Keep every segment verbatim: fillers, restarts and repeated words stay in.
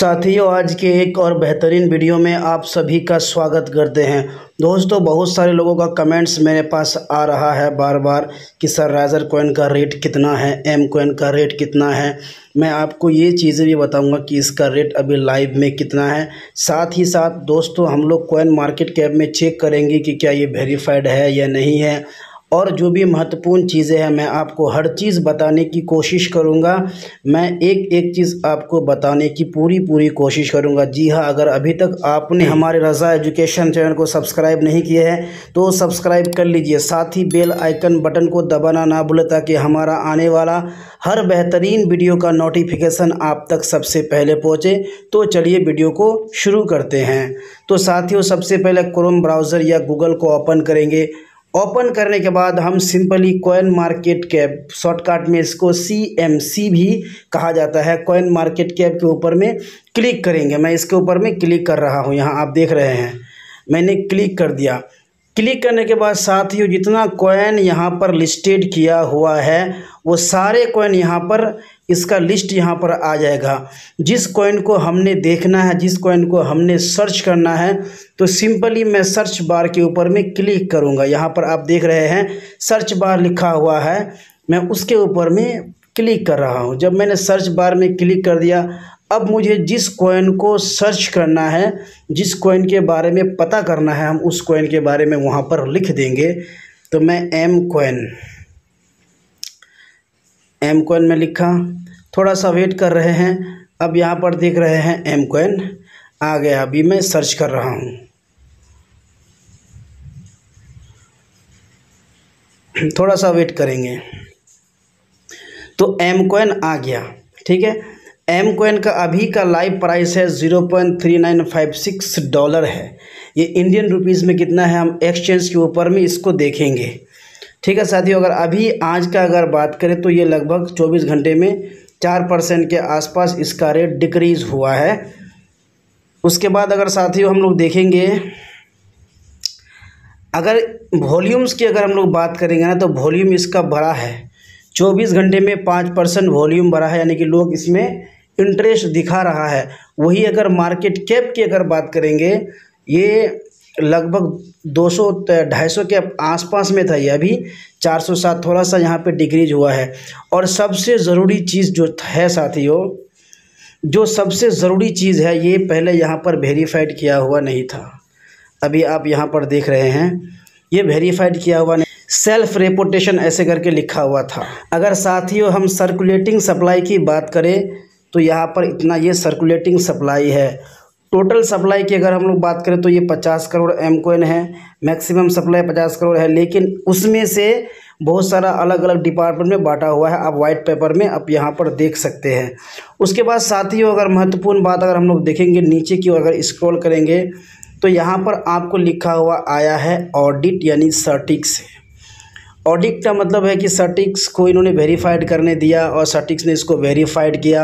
साथियों, आज के एक और बेहतरीन वीडियो में आप सभी का स्वागत करते हैं। दोस्तों, बहुत सारे लोगों का कमेंट्स मेरे पास आ रहा है बार बार कि सर राइजर कॉइन का रेट कितना है, एम कॉइन का रेट कितना है। मैं आपको ये चीज़ें भी बताऊंगा कि इसका रेट अभी लाइव में कितना है। साथ ही साथ दोस्तों, हम लोग कॉइन मार्केट कैप में चेक करेंगे कि क्या ये वेरीफाइड है या नहीं है, और जो भी महत्वपूर्ण चीज़ें हैं मैं आपको हर चीज़ बताने की कोशिश करूंगा। मैं एक एक चीज़ आपको बताने की पूरी पूरी कोशिश करूंगा। जी हां, अगर अभी तक आपने हमारे रज़ा एजुकेशन चैनल को सब्सक्राइब नहीं किए हैं तो सब्सक्राइब कर लीजिए। साथ ही बेल आइकन बटन को दबाना ना भूलें ताकि हमारा आने वाला हर बेहतरीन वीडियो का नोटिफिकेशन आप तक सबसे पहले पहुँचे। तो चलिए वीडियो को शुरू करते हैं। तो साथियों, सबसे पहले क्रोम ब्राउज़र या गूगल को ओपन करेंगे। ओपन करने के बाद हम simply coin market cap, shortcut में इसको सी एम सी भी कहा जाता है, कॉइन मार्केट कैप के ऊपर में क्लिक करेंगे। मैं इसके ऊपर में क्लिक कर रहा हूं, यहां आप देख रहे हैं मैंने क्लिक कर दिया। क्लिक करने के बाद साथियों, जितना कॉइन यहां पर लिस्टेड किया हुआ है वो सारे कॉइन यहां पर, इसका लिस्ट यहाँ पर आ जाएगा। जिस कॉइन को हमने देखना है, जिस कॉइन को हमने सर्च करना है, तो सिंपली मैं सर्च बार के ऊपर में क्लिक करूँगा। यहाँ पर आप देख रहे हैं सर्च बार लिखा हुआ है, मैं उसके ऊपर में क्लिक कर रहा हूँ। जब मैंने सर्च बार में क्लिक कर दिया, अब मुझे जिस कॉइन को सर्च करना है, जिस कॉइन के बारे में पता करना है, हम उस कॉइन के बारे में वहाँ पर लिख देंगे। तो मैं एम कॉइन एम कॉइन में लिखा, थोड़ा सा वेट कर रहे हैं। अब यहाँ पर देख रहे हैं एम कॉइन आ गया। अभी मैं सर्च कर रहा हूँ, थोड़ा सा वेट करेंगे। तो एम कॉइन आ गया, ठीक है। एम कॉइन का अभी का लाइव प्राइस है zero point three nine five six dollar है। ये इंडियन रुपीस में कितना है हम एक्सचेंज के ऊपर में इसको देखेंगे, ठीक है साथियों। अगर अभी आज का अगर बात करें तो ये लगभग चौबीस घंटे में चार परसेंट के आसपास इसका रेट डिक्रीज़ हुआ है। उसके बाद अगर साथियों हम लोग देखेंगे, अगर वॉल्यूम्स की अगर हम लोग बात करेंगे ना, तो वॉल्यूम इसका बढ़ा है, चौबीस घंटे में पाँच परसेंट वॉल्यूम बढ़ा है, यानी कि लोग इसमें इंटरेस्ट दिखा रहा है। वही अगर मार्केट कैप की अगर बात करेंगे, ये लगभग दो सौ ढाई सौ के आसपास में था, ये अभी चार सौ सात थोड़ा सा यहाँ पे डिक्रीज हुआ है। और सबसे ज़रूरी चीज़ जो है साथियों, जो सबसे ज़रूरी चीज़ है, ये पहले यहाँ पर वेरीफाइड किया हुआ नहीं था। अभी आप यहाँ पर देख रहे हैं ये वेरीफाइड किया हुआ नहीं, सेल्फ रेपोटेशन ऐसे करके लिखा हुआ था। अगर साथियों हम सर्कुलेटिंग सप्लाई की बात करें तो यहाँ पर इतना ये सर्कुलेटिंग सप्लाई है। टोटल सप्लाई की अगर हम लोग बात करें तो ये पचास करोड़ एम कॉइन है, मैक्सिमम सप्लाई पचास करोड़ है, लेकिन उसमें से बहुत सारा अलग अलग डिपार्टमेंट में बांटा हुआ है। आप वाइट पेपर में आप यहाँ पर देख सकते हैं। उसके बाद साथियों, अगर महत्वपूर्ण बात अगर हम लोग देखेंगे, नीचे की ओर अगर स्क्रॉल करेंगे तो यहाँ पर आपको लिखा हुआ आया है ऑडिट, यानी सर्टिक से। ऑडिट का मतलब है कि सर्टिक्स को इन्होंने वेरीफाइड करने दिया और सर्टिक्स ने इसको वेरीफाइड किया।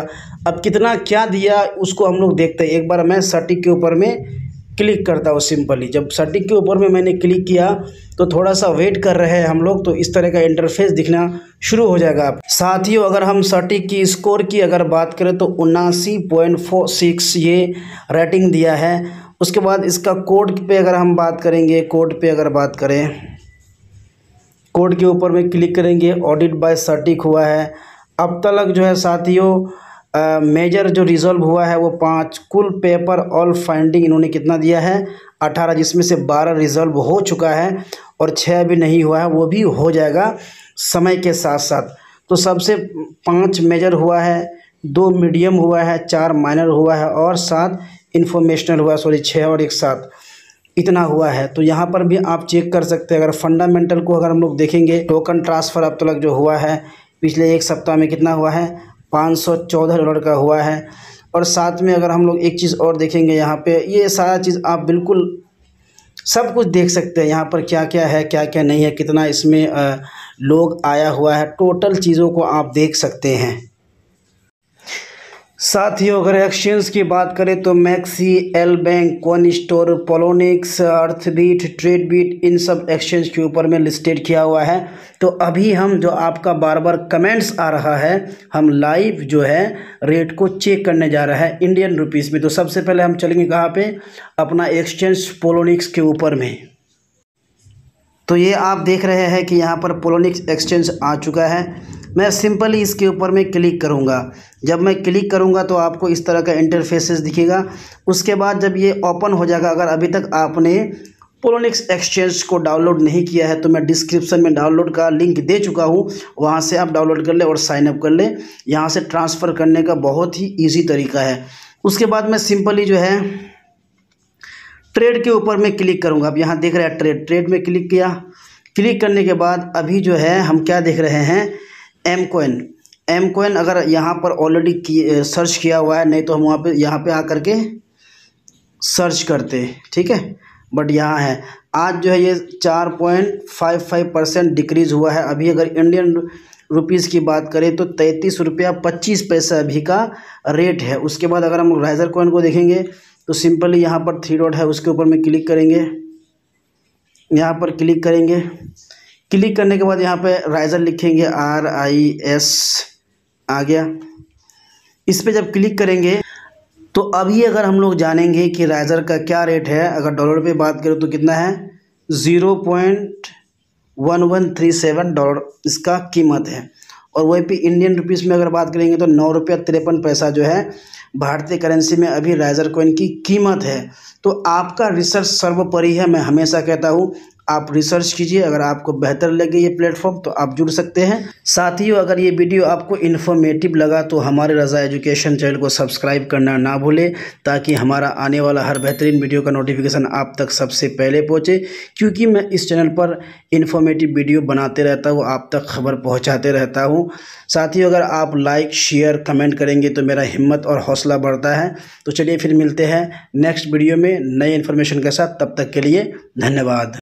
अब कितना क्या दिया उसको हम लोग देखते हैं। एक बार मैं सर्टिक के ऊपर में क्लिक करता हूँ सिंपली। जब सर्टिक के ऊपर में मैंने क्लिक किया तो थोड़ा सा वेट कर रहे हैं हम लोग, तो इस तरह का इंटरफेस दिखना शुरू हो जाएगा। साथियों, अगर हम सर्टिक की स्कोर की अगर बात करें तो उनासी पॉइंट फोर सिक्स ये रेटिंग दिया है। उसके बाद इसका कोड पे अगर हम बात करेंगे, कोड पे अगर बात करें, कोड के ऊपर में क्लिक करेंगे, ऑडिट बाय सर्टिक हुआ है। अब तक जो है साथियों मेजर जो रिजॉल्व हुआ है वो पाँच, कुल पेपर ऑल फाइंडिंग इन्होंने कितना दिया है अठारह, जिसमें से बारह रिजॉल्व हो चुका है और छः अभी नहीं हुआ है, वो भी हो जाएगा समय के साथ साथ। तो सबसे पाँच मेजर हुआ है, दो मीडियम हुआ है, चार माइनर हुआ है और सात इन्फॉर्मेशनल हुआ है, सॉरी छः और एक साथ इतना हुआ है। तो यहाँ पर भी आप चेक कर सकते हैं। अगर फंडामेंटल को अगर हम लोग देखेंगे, टोकन ट्रांसफ़र अब तक जो हुआ है पिछले एक सप्ताह में कितना हुआ है, पाँच सौ चौदह डॉलर का हुआ है। और साथ में अगर हम लोग एक चीज़ और देखेंगे यहाँ पे, ये सारा चीज़ आप बिल्कुल सब कुछ देख सकते हैं यहाँ पर, क्या क्या है क्या क्या नहीं है, कितना इसमें आ, लोग आया हुआ है, टोटल चीज़ों को आप देख सकते हैं। साथियों अगर एक्सचेंज की बात करें तो मैक्सी, L bank, coin store, Poloniex, अर्थबीट, ट्रेडबीट इन सब एक्सचेंज के ऊपर में लिस्टेड किया हुआ है। तो अभी हम जो आपका बार बार कमेंट्स आ रहा है हम लाइव जो है रेट को चेक करने जा रहा है इंडियन रुपीस में। तो सबसे पहले हम चलेंगे कहाँ पे, अपना एक्सचेंज पोलोनिक्स के ऊपर में। तो ये आप देख रहे हैं कि यहाँ पर पोलोनिक्स एक्सचेंज आ चुका है। मैं सिंपली इसके ऊपर मैं क्लिक करूँगा। जब मैं क्लिक करूँगा तो आपको इस तरह का इंटरफेसेस दिखेगा। उसके बाद जब ये ओपन हो जाएगा, अगर अभी तक आपने पोलोनिक्स एक्सचेंज को डाउनलोड नहीं किया है तो मैं डिस्क्रिप्शन में डाउनलोड का लिंक दे चुका हूँ, वहाँ से आप डाउनलोड कर ले और साइन अप कर ले। यहाँ से ट्रांसफ़र करने का बहुत ही ईजी तरीका है। उसके बाद मैं सिंपली जो है ट्रेड के ऊपर मैं क्लिक करूँगा। अब यहाँ देख रहे हैं ट्रेड, ट्रेड में क्लिक किया। क्लिक करने के बाद अभी जो है हम क्या देख रहे हैं, एम कॉइन। एम कॉइन अगर यहाँ पर ऑलरेडी सर्च किया हुआ है, नहीं तो हम वहाँ पे यहाँ पे आकर के सर्च करते, ठीक है, बट यहाँ है। आज जो है ये चार point five five percent decrease हुआ है। अभी अगर इंडियन रुपीज़ की बात करें तो तैंतीस रुपया पच्चीस पैसा अभी का रेट है। उसके बाद अगर हम राइजर कॉइन को देखेंगे तो सिंपली यहाँ पर थ्री डॉट है, उसके ऊपर में क्लिक करेंगे। यहाँ पर क्लिक करेंगे, क्लिक करने के बाद यहाँ पे राइजर लिखेंगे, आर आई एस आ गया। इस पे जब क्लिक करेंगे तो अभी अगर हम लोग जानेंगे कि राइजर का क्या रेट है। अगर डॉलर पे बात करें तो कितना है, zero point one one three seven dollar इसका कीमत है। और वहीं पे इंडियन रुपीज़ में अगर बात करेंगे तो नौ रुपया तिरपन पैसा जो है भारतीय करेंसी में अभी राइजर कॉइन की कीमत है। तो आपका रिसर्च सर्वोपरि है। मैं हमेशा कहता हूँ आप रिसर्च कीजिए, अगर आपको बेहतर लगे ये प्लेटफॉर्म तो आप जुड़ सकते हैं। साथियों अगर ये वीडियो आपको इन्फॉर्मेटिव लगा तो हमारे रज़ा एजुकेशन चैनल को सब्सक्राइब करना ना भूलें, ताकि हमारा आने वाला हर बेहतरीन वीडियो का नोटिफिकेशन आप तक सबसे पहले पहुंचे, क्योंकि मैं इस चैनल पर इन्फॉर्मेटिव वीडियो बनाते रहता हूँ, आप तक खबर पहुँचाते रहता हूँ। साथियों अगर आप लाइक, शेयर, कमेंट करेंगे तो मेरा हिम्मत और हौसला बढ़ता है। तो चलिए फिर मिलते हैं नेक्स्ट वीडियो में नई इन्फॉर्मेशन के साथ, तब तक के लिए धन्यवाद।